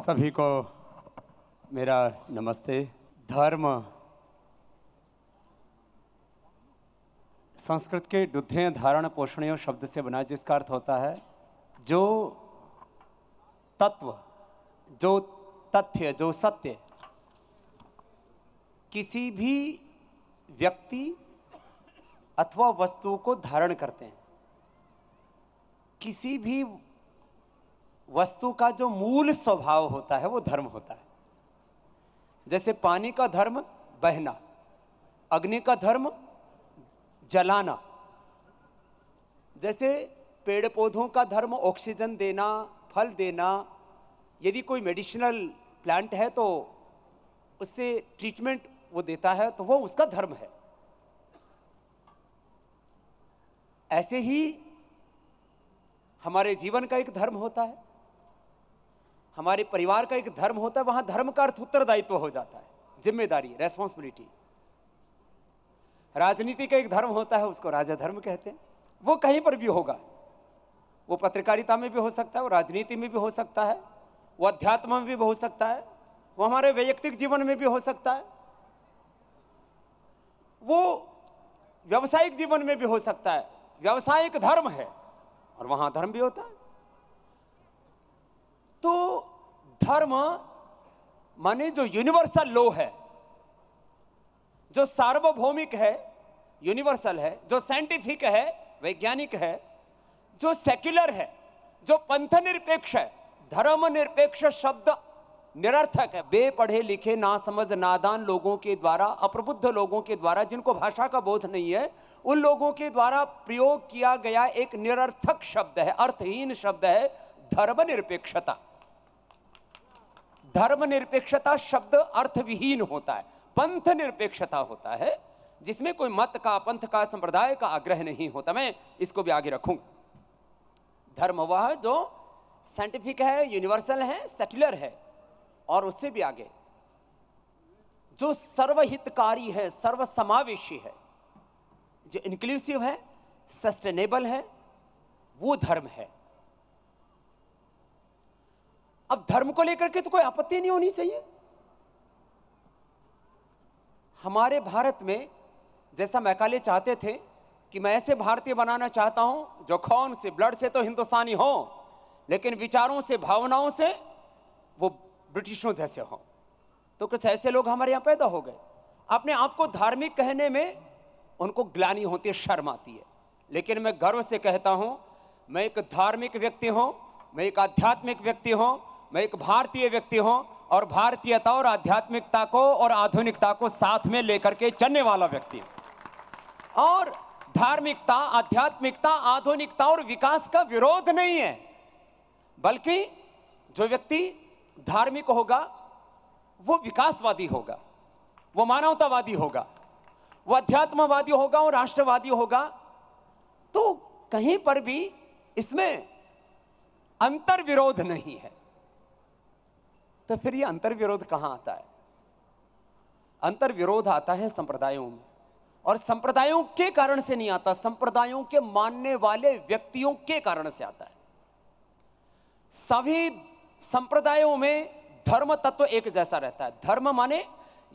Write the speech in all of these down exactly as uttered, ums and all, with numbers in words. सभी को मेरा नमस्ते। धर्म संस्कृत के डुद्धेय धारण पोषणीय शब्द से बना, जिसका अर्थ होता है जो तत्व, जो तथ्य, जो सत्य किसी भी व्यक्ति अथवा वस्तु को धारण करते हैं। किसी भी वस्तु का जो मूल स्वभाव होता है वो धर्म होता है। जैसे पानी का धर्म बहना, अग्नि का धर्म जलाना, जैसे पेड़ पौधों का धर्म ऑक्सीजन देना, फल देना। यदि कोई मेडिसिनल प्लांट है तो उससे ट्रीटमेंट वो देता है, तो वो उसका धर्म है। ऐसे ही हमारे जीवन का एक धर्म होता है, हमारे परिवार का एक धर्म होता है। वहां धर्म का अर्थ उत्तरदायित्व हो जाता है, जिम्मेदारी, रेस्पॉन्सिबिलिटी। राजनीति का एक धर्म होता है, उसको राजा धर्म कहते हैं। वो कहीं पर भी होगा, वो पत्रकारिता में भी हो सकता है, वो राजनीति में भी हो सकता है, वो अध्यात्म में भी हो सकता है, वो हमारे वैयक्तिक जीवन में भी हो सकता है, वो व्यावसायिक जीवन में भी हो सकता है। व्यवसाय एक धर्म है और वहां धर्म भी होता है। तो धर्म माने जो यूनिवर्सल लॉ है, जो सार्वभौमिक है, यूनिवर्सल है, जो साइंटिफिक है, वैज्ञानिक है, जो सेक्युलर है, जो पंथ निरपेक्ष है। धर्म निरपेक्ष शब्द निरर्थक है। बेपढ़े लिखे, ना समझ, नादान लोगों के द्वारा, अप्रबुद्ध लोगों के द्वारा, जिनको भाषा का बोध नहीं है, उन लोगों के द्वारा प्रयोग किया गया एक निरर्थक शब्द है, अर्थहीन शब्द है धर्मनिरपेक्षता। धर्मनिरपेक्षता शब्द अर्थविहीन होता है। पंथ निरपेक्षता होता है जिसमें कोई मत का, पंथ का, संप्रदाय का आग्रह नहीं होता। मैं इसको भी आगे रखूंगा। धर्म वह जो साइंटिफिक है, यूनिवर्सल है, सेक्युलर है, और उससे भी आगे जो सर्वहितकारी है, सर्वसमावेशी है, जो इंक्लूसिव है, सस्टेनेबल है, वो धर्म है। अब धर्म को लेकर के तो कोई आपत्ति नहीं होनी चाहिए। हमारे भारत में जैसा मैकाले चाहते थे कि मैं ऐसे भारतीय बनाना चाहता हूं जो खून से, ब्लड से तो हिंदुस्तानी हो, लेकिन विचारों से, भावनाओं से वो ब्रिटिशों जैसे हों, तो कुछ ऐसे लोग हमारे यहाँ पैदा हो गए। अपने आप को धार्मिक कहने में उनको ग्लानि होती है, शर्म आती है। लेकिन मैं गर्व से कहता हूँ, मैं एक धार्मिक व्यक्ति हूँ, मैं एक आध्यात्मिक व्यक्ति हूँ, मैं एक भारतीय व्यक्ति हूँ, और भारतीयता और आध्यात्मिकता को और आधुनिकता को साथ में लेकर के चलने वाला व्यक्ति हूँ। और धार्मिकता, आध्यात्मिकता, आधुनिकता और विकास का विरोध नहीं है, बल्कि जो व्यक्ति धार्मिक होगा वो विकासवादी होगा, वो मानवतावादी होगा, वो अध्यात्मवादी होगा, वो राष्ट्रवादी होगा। तो कहीं पर भी इसमें अंतर विरोध नहीं है। तो फिर ये अंतर विरोध कहां आता है? अंतर विरोध आता है संप्रदायों में, और संप्रदायों के कारण से नहीं आता, संप्रदायों के मानने वाले व्यक्तियों के कारण से आता है। सभी संप्रदायों में धर्म तत्व एक जैसा रहता है। धर्म माने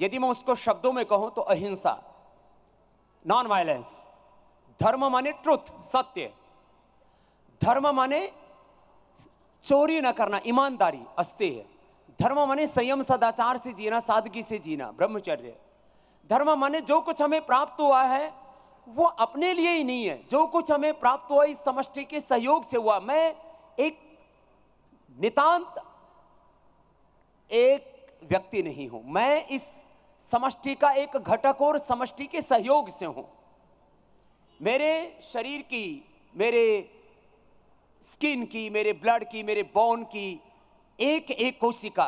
यदि मैं उसको शब्दों में कहूं तो अहिंसा, नॉन वायलेंस। धर्म माने ट्रुथ, सत्य। धर्म माने चोरी न करना, ईमानदारी, अस्तेय। धर्म माने संयम, सदाचार से जीना, सादगी से जीना, ब्रह्मचर्य। धर्म माने जो कुछ हमें प्राप्त हुआ है वो अपने लिए ही नहीं है, जो कुछ हमें प्राप्त हुआ इस समष्टि के सहयोग से हुआ। मैं एक नितांत एक व्यक्ति नहीं हूं, मैं इस समष्टि का एक घटक और समष्टि के सहयोग से हूं। मेरे शरीर की, मेरे स्किन की, मेरे ब्लड की, मेरे बोन की एक एक कोशिका,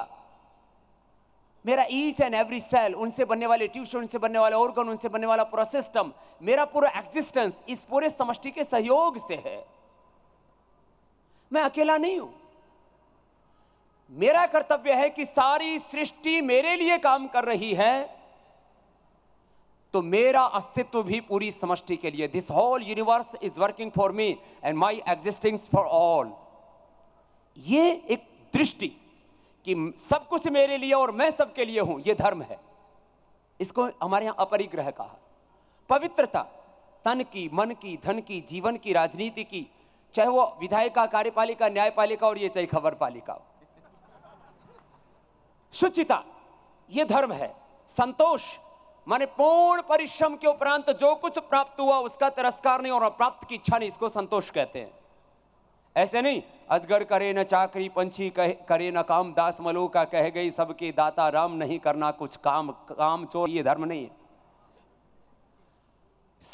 मेरा ईच एंड एवरी सेल, उनसे बनने वाले टिश्यू, उनसे बनने वाले ऑर्गन, उनसे बनने वाला पूरा सिस्टम, मेरा पूरा एग्जिस्टेंस इस पूरे समष्टि के सहयोग से है। मैं अकेला नहीं हूं। मेरा कर्तव्य है कि सारी सृष्टि मेरे लिए काम कर रही है, तो मेरा अस्तित्व भी पूरी समष्टि के लिए। This whole universe is working for me and my existing for all. ये एक दृष्टि, कि सब कुछ मेरे लिए और मैं सबके लिए हूं, यह धर्म है। इसको हमारे यहां अपरिग्रह कहा। पवित्रता तन की, मन की, धन की, जीवन की, राजनीति की, चाहे वो विधायिका, कार्यपालिका, न्यायपालिका और ये चाहे खबरपालिका। शुचिता यह धर्म है। संतोष माने पूर्ण परिश्रम के उपरांत जो कुछ प्राप्त हुआ उसका तिरस्कार नहीं और प्राप्त की इच्छा नहीं, इसको संतोष कहते हैं। ऐसे नहीं अजगर करे न चाकरी पंछी कह, करे न काम, दास मलू का कह गई सबके दाता राम, नहीं करना कुछ काम काम चोर, ये धर्म नहीं है।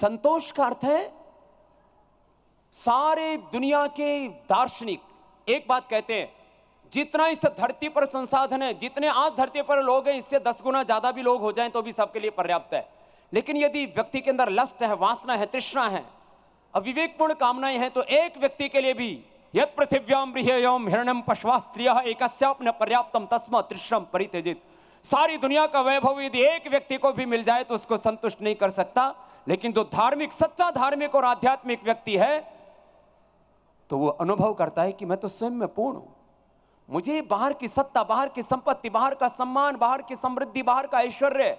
संतोष का अर्थ है सारे दुनिया के दार्शनिक एक बात कहते हैं, जितना इस धरती पर संसाधन है, जितने आज धरती पर लोग हैं, इससे दस गुना ज्यादा भी लोग हो जाएं तो भी सबके लिए पर्याप्त है। लेकिन यदि व्यक्ति के अंदर लस्ट है, वासना है, तृष्णा है, अविवेकपूर्ण कामनाएं हैं, तो एक व्यक्ति के लिए भी यत् पृथिव्याम बृहयम हिरणम पश्वा स्त्रियः एकस्यापि न पर्याप्तम तस्मात् तृष्णम परित्यजेत्। सारी दुनिया का वैभव यदि एक व्यक्ति को भी मिल जाए तो उसको संतुष्ट नहीं कर सकता। लेकिन जो धार्मिक, सच्चा धार्मिक और आध्यात्मिक व्यक्ति है तो वो अनुभव करता है कि मैं तो स्वयं में पूर्ण हूं। मुझे बाहर की सत्ता, बाहर की संपत्ति, बाहर का सम्मान, बाहर की समृद्धि, बाहर का ऐश्वर्य,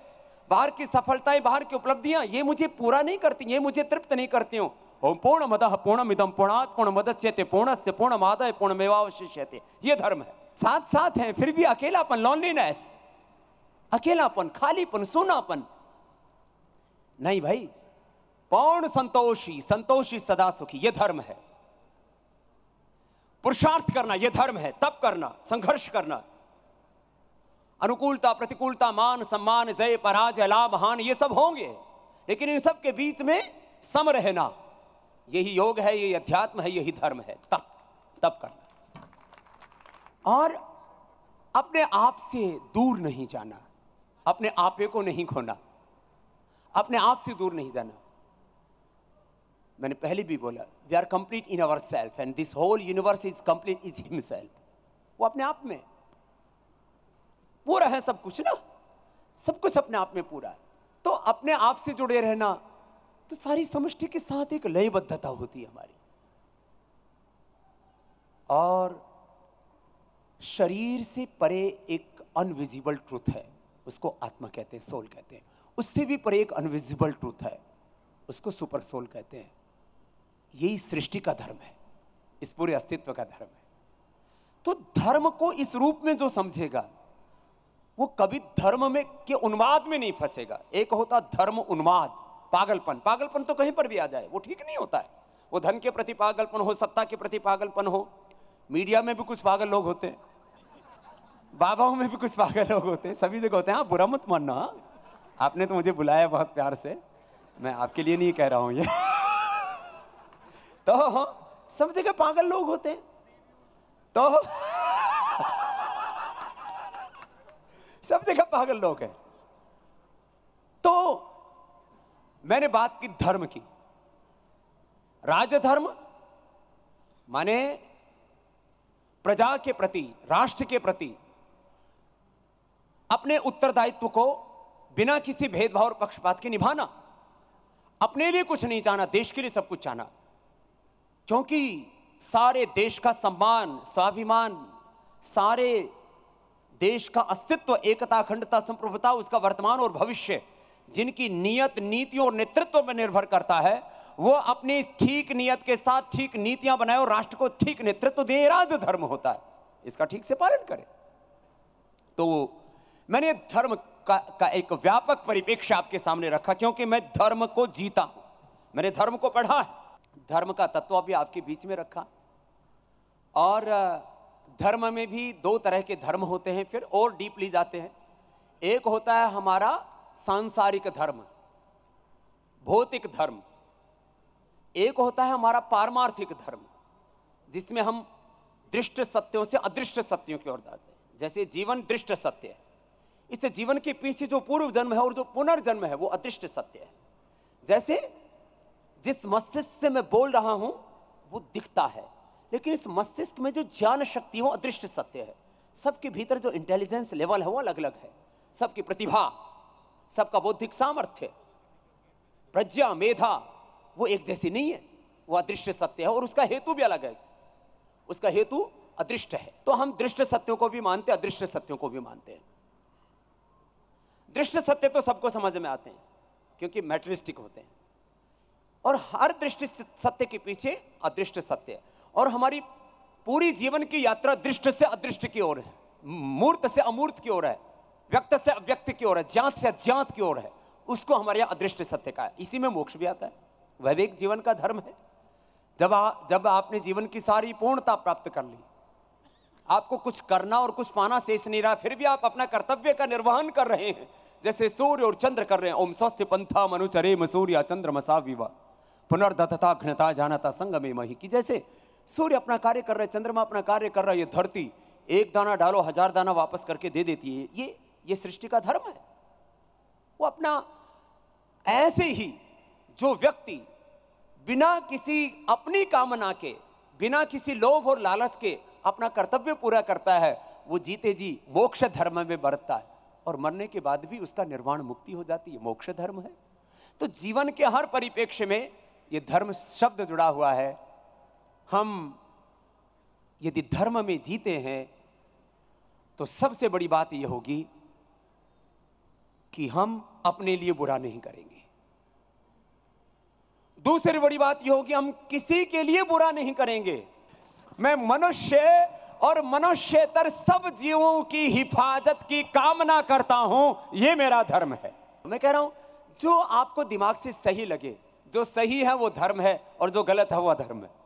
बाहर की सफलताएं, बाहर की उपलब्धियां, ये मुझे पूरा नहीं करती, ये मुझे तृप्त नहीं करती हूं। ओम पूर्णमदः पूर्णमिदं पूर्णात् पूर्णमुदच्यते पूर्णस्य पूर्णमादाय पूर्णमेवावशिष्यते, ये धर्म है। साथ साथ है फिर भी अकेलापन, लोनलीनेस, अकेलापन, खालीपन, सोनापन नहीं भाई। पूर्ण संतोषी, संतोषी सदा सुखी, यह धर्म है। पुरुषार्थ करना यह धर्म है। तप करना, संघर्ष करना, अनुकूलता, प्रतिकूलता, मान सम्मान, जय पराजय, लाभ हान, ये सब होंगे, लेकिन इन सब के बीच में सम रहना, यही योग है, यही अध्यात्म है, यही धर्म है। तप, तप करना और अपने आप से दूर नहीं जाना, अपने आपे को नहीं खोना, अपने आप से दूर नहीं जाना। मैंने पहले भी बोला, we are complete in our self and this whole universe is complete is himself. वो अपने आप में पूरा है सब कुछ ना, सब कुछ अपने आप में पूरा है। तो अपने आप से जुड़े रहना, तो सारी समष्टि के साथ एक लयबद्धता होती है हमारी। और शरीर से परे एक अनविजिबल ट्रूथ है, उसको आत्मा कहते हैं, सोल कहते हैं। उससे भी परे एक अनविजिबल ट्रूथ है, उसको सुपर सोल कहते हैं। यही सृष्टि का धर्म है, इस पूरे अस्तित्व का धर्म है। तो धर्म को इस रूप में जो समझेगा वो कभी धर्म में के उन्माद में नहीं फंसेगा। एक होता धर्म उन्माद, पागलपन। पागलपन तो कहीं पर भी आ जाए वो ठीक नहीं होता है। वो धन के प्रति पागलपन हो, सत्ता के प्रति पागलपन हो, मीडिया में भी कुछ पागल लोग होते हैं, बाबाओं में भी कुछ पागल लोग होते हैं, सभी जगह होते हैं। हाँ, बुरा मत मानना, आपने तो मुझे बुलाया बहुत प्यार से, मैं आपके लिए नहीं कह रहा हूं ये तो सब जगह पागल लोग होते हैं। तो सब जगह पागल लोग हैं। तो मैंने बात की धर्म की। राजधर्म माने प्रजा के प्रति, राष्ट्र के प्रति अपने उत्तरदायित्व को बिना किसी भेदभाव और पक्षपात के निभाना, अपने लिए कुछ नहीं चाहना, देश के लिए सब कुछ चाहना। क्योंकि सारे देश का सम्मान, स्वाभिमान, सारे देश का अस्तित्व, एकता, अखंडता, संप्रभुता, उसका वर्तमान और भविष्य, जिनकी नियत, नीतियों और नेतृत्व पर निर्भर करता है, वो अपनी ठीक नियत के साथ ठीक नीतियां बनाए और राष्ट्र को ठीक नेतृत्व दे, राज धर्म होता है। इसका ठीक से पालन करें। तो मैंने धर्म का, का एक व्यापक परिप्रेक्ष्य आपके सामने रखा, क्योंकि मैं धर्म को जीता हूं, मैंने धर्म को पढ़ा है, धर्म का तत्व भी आपके बीच में रखा। और धर्म में भी दो तरह के धर्म होते हैं, फिर और डीपली जाते हैं। एक होता है हमारा सांसारिक धर्म, भौतिक धर्म। एक होता है हमारा पारमार्थिक धर्म, जिसमें हम दृष्ट सत्यों से अदृष्ट सत्यों की ओर जाते हैं। जैसे जीवन दृष्ट सत्य है, इससे जीवन के पीछे जो पूर्व जन्म है और जो पुनर्जन्म है वो अदृष्ट सत्य है। जैसे जिस मस्तिष्क से मैं बोल रहा हूं वो दिखता है, लेकिन इस मस्तिष्क में जो ज्ञान शक्ति हो अदृष्ट सत्य है। सबके भीतर जो इंटेलिजेंस लेवल है वो अलग अलग है, सबकी प्रतिभा, सबका बौद्धिक सामर्थ्य, प्रज्ञा, मेधा, वो एक जैसी नहीं है, वो अदृश्य सत्य है। और उसका हेतु भी अलग है, उसका हेतु अदृष्ट है, तो हम दृष्ट सत्यों को भी मानते हैं, अदृष्ट सत्यों को भी मानते हैं। दृष्ट सत्य तो सबको समझ में आते हैं क्योंकि मैटेरियलिस्टिक होते हैं, और हर दृष्ट सत्य के पीछे अदृष्ट सत्य है, और हमारी पूरी जीवन की यात्रा दृष्ट से अदृष्ट की ओर है, मूर्त से अमूर्त की ओर है, व्यक्त से अव्यक्त की ओर है, ज्ञात से अज्ञात की ओर है। उसको हमारे यहाँ अदृष्ट सत्य का है, इसी में मोक्ष भी आता है। वह भी एक जीवन का धर्म है। जब आ, जब आपने जीवन की सारी पूर्णता प्राप्त कर ली, आपको कुछ करना और कुछ पाना शेष नहीं रहा, फिर भी आप अपना कर्तव्य का निर्वहन कर रहे हैं, जैसे सूर्य और चंद्र कर रहे हैं। ओम स्वस्थ पंथा मनुचरेम सूर्य चंद्रमसा विवा पुनर्दत्तता घ्नता जानता संगमे मही, की जैसे सूर्य अपना कार्य कर रहे, चंद्रमा अपना कार्य कर रहा है, ये धरती एक दाना डालो हजार दाना वापस करके दे देती है। ये ये सृष्टि का धर्म है। वो अपना ऐसे ही जो व्यक्ति बिना किसी अपनी कामना के, बिना किसी लोभ और लालच के अपना कर्तव्य पूरा करता है, वो जीते जी मोक्ष धर्म में बरतता है, और मरने के बाद भी उसका निर्वाण मुक्ति हो जाती है। मोक्ष धर्म है। तो जीवन के हर परिप्रेक्ष्य में ये धर्म शब्द जुड़ा हुआ है। हम यदि धर्म में जीते हैं तो सबसे बड़ी बात यह होगी कि हम अपने लिए बुरा नहीं करेंगे। दूसरी बड़ी बात यह होगी हम किसी के लिए बुरा नहीं करेंगे। मैं मनुष्य और मनुष्यतर सब जीवों की हिफाजत की कामना करता हूं, यह मेरा धर्म है। मैं कह रहा हूं जो आपको दिमाग से सही लगे, जो सही है वो धर्म है और जो गलत है वह धर्म है।